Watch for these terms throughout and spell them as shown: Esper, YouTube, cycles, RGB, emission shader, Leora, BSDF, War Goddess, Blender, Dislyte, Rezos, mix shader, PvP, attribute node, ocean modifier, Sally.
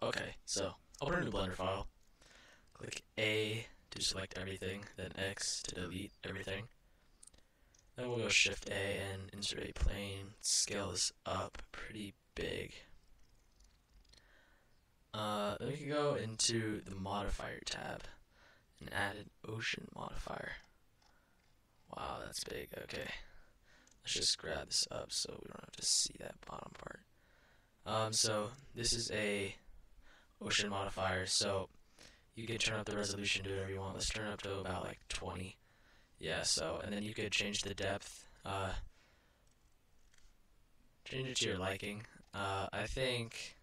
Okay, so open a new Blender file, click A to select everything, then X to delete everything. Then we'll go Shift A and insert a plane, scale this up pretty big. Then we can go into the modifier tab and add an ocean modifier. Wow, that's big. Okay, let's just grab this up so we don't have to see that bottom part. So this is a ocean modifier, so you can turn up the resolution, do whatever you want. Let's turn it up to about like 20. Yeah, so, and then you could change the depth, change it to your liking. I think,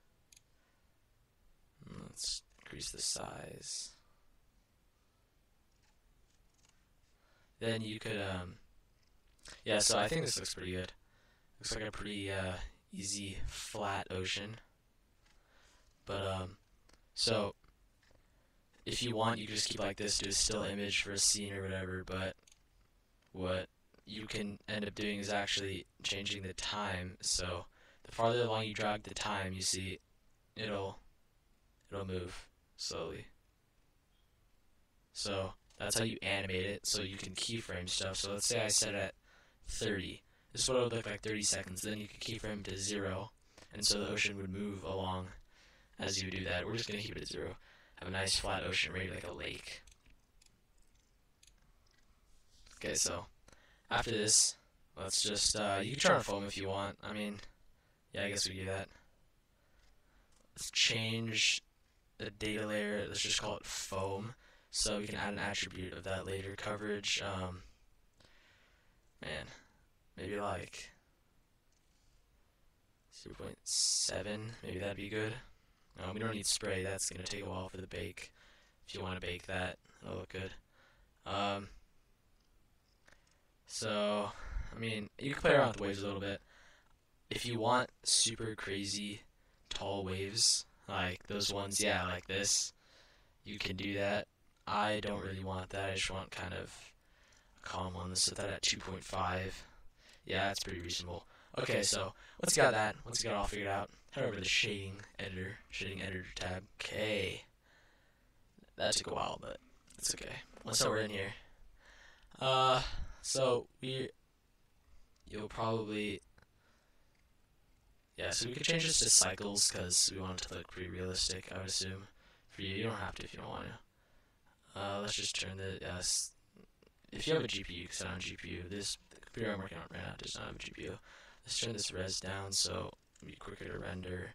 let's increase the size. Then you could, yeah, so I think this looks pretty good. Looks like a pretty, easy, flat ocean. But, so, if you want, you can just keep like this, do a still image for a scene or whatever, but what you can end up doing is actually changing the time. So the farther along you drag the time, you see it'll move slowly. So that's how you animate it, so you can keyframe stuff. So let's say I set it at 30. This is what it would look like 30 seconds. Then you could keyframe to 0, and so the ocean would move along as you do that. We're just going to keep it at 0. Have a nice flat ocean, maybe like a lake. Okay, so after this, let's just, you can turn on foam if you want. I mean, yeah, I guess we do that. Let's change the data layer. Let's just call it foam, so we can add an attribute of that later. Coverage, man, maybe like 0.7, maybe that'd be good. We don't need spray, that's going to take a while for the bake. If you want to bake that, it'll look good. So, I mean, you can play around with the waves a little bit. If you want super crazy tall waves, like those ones, yeah, like this, you can do that. I don't really want that, I just want kind of a calm one. Let's set that at 2.5. Yeah, that's pretty reasonable. Okay, so once you got that, once you got it all figured out, head over to the shading editor tab. Okay. That took a while, but it's okay. Once we're in here. So so we could change this to cycles because we want it to look pretty realistic, I would assume. For you, you don't have to if you don't want to. Let's just turn the, if you have a GPU, because I don't have a GPU, the computer I'm working on right now does not have a GPU. Let's turn this res down so it'll be quicker to render.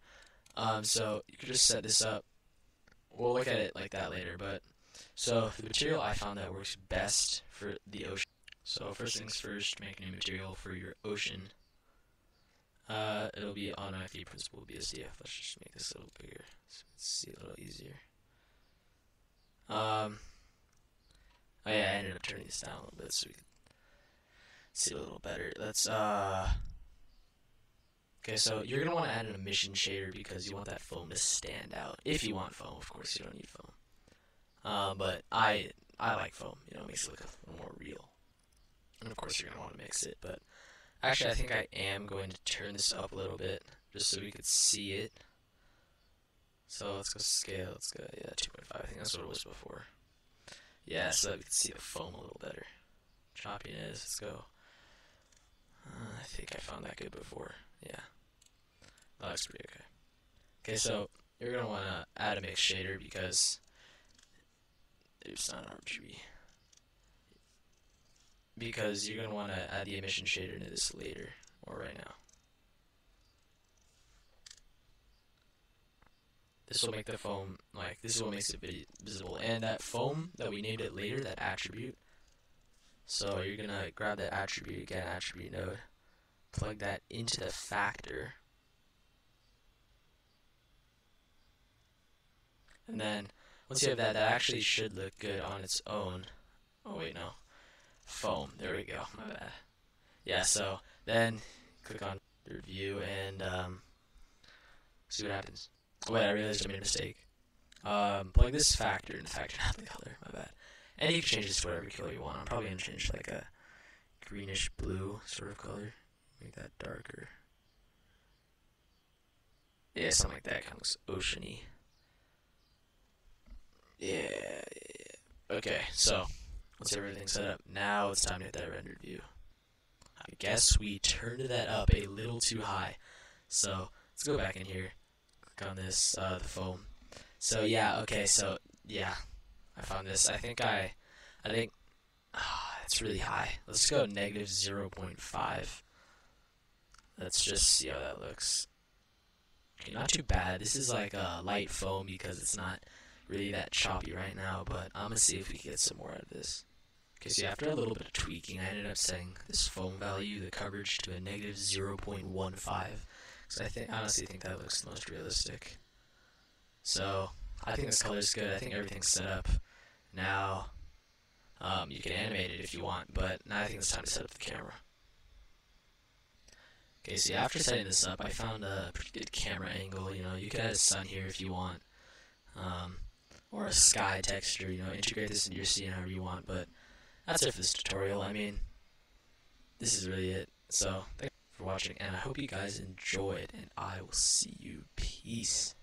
So you could just set this up. We'll look at it like that later, but so the material I found that works best for the ocean. So first things first, make a new material for your ocean. It'll be automatically principal BSDF. Let's just make this a little bigger so it's see a little easier. Oh yeah, I ended up turning this down a little bit so we can see a little better. Let's okay, so you're gonna want to add an emission shader because you want that foam to stand out. If you want foam, of course, you don't need foam. But I like foam. You know, it makes it look a little more real. And of course, you're gonna want to mix it. But actually, I think I am going to turn this up a little bit just so we could see it. So let's go scale. Let's go, yeah, 2.5. I think that's what it was before. Yeah, so that we can see the foam a little better. Choppiness. Let's go. I think I found that good before. Yeah, that looks pretty okay. Okay, so you're going to want to add a mix shader because it's not RGB. Because you're going to want to add the emission shader into this later, or right now. This will make the foam, like, this is what makes it visible. And that foam that we named it later, that attribute. So you're going to grab that attribute, again, attribute node. Plug that into the factor, and then once you have that, that actually should look good on its own. Oh wait, no, foam. There we go. My bad. Yeah. So then click on review and see what happens. Oh, wait, I realized I made a mistake. Plug this factor in the factor, not the color. My bad. And you can change this to whatever color you want. I'm probably gonna change like a greenish blue sort of color. Make that darker. Yeah, something like that kind of looks oceany. Okay, so once everything's set up, now it's time to hit that rendered view. I guess we turned that up a little too high. So let's go back in here, click on this, the foam. So yeah, okay, so yeah, I found this. I think it's really high. Let's go negative 0.5. Let's just see how that looks. Okay, not too bad. This is like a light foam because it's not really that choppy right now, but I'm gonna see if we can get some more out of this. Okay, so after a little bit of tweaking, I ended up setting this foam value, the coverage, to a negative 0.15, because I honestly think that looks the most realistic. So I think this color is good. I think everything's set up. Now you can animate it if you want, but now I think it's time to set up the camera. Okay, so after setting this up, I found a pretty good camera angle. You know, you can add a sun here if you want, or a sky texture. You know, integrate this into your scene however you want, but that's it for this tutorial. I mean, this is really it. So, thanks for watching, and I hope you guys enjoyed, and I will see you. Peace.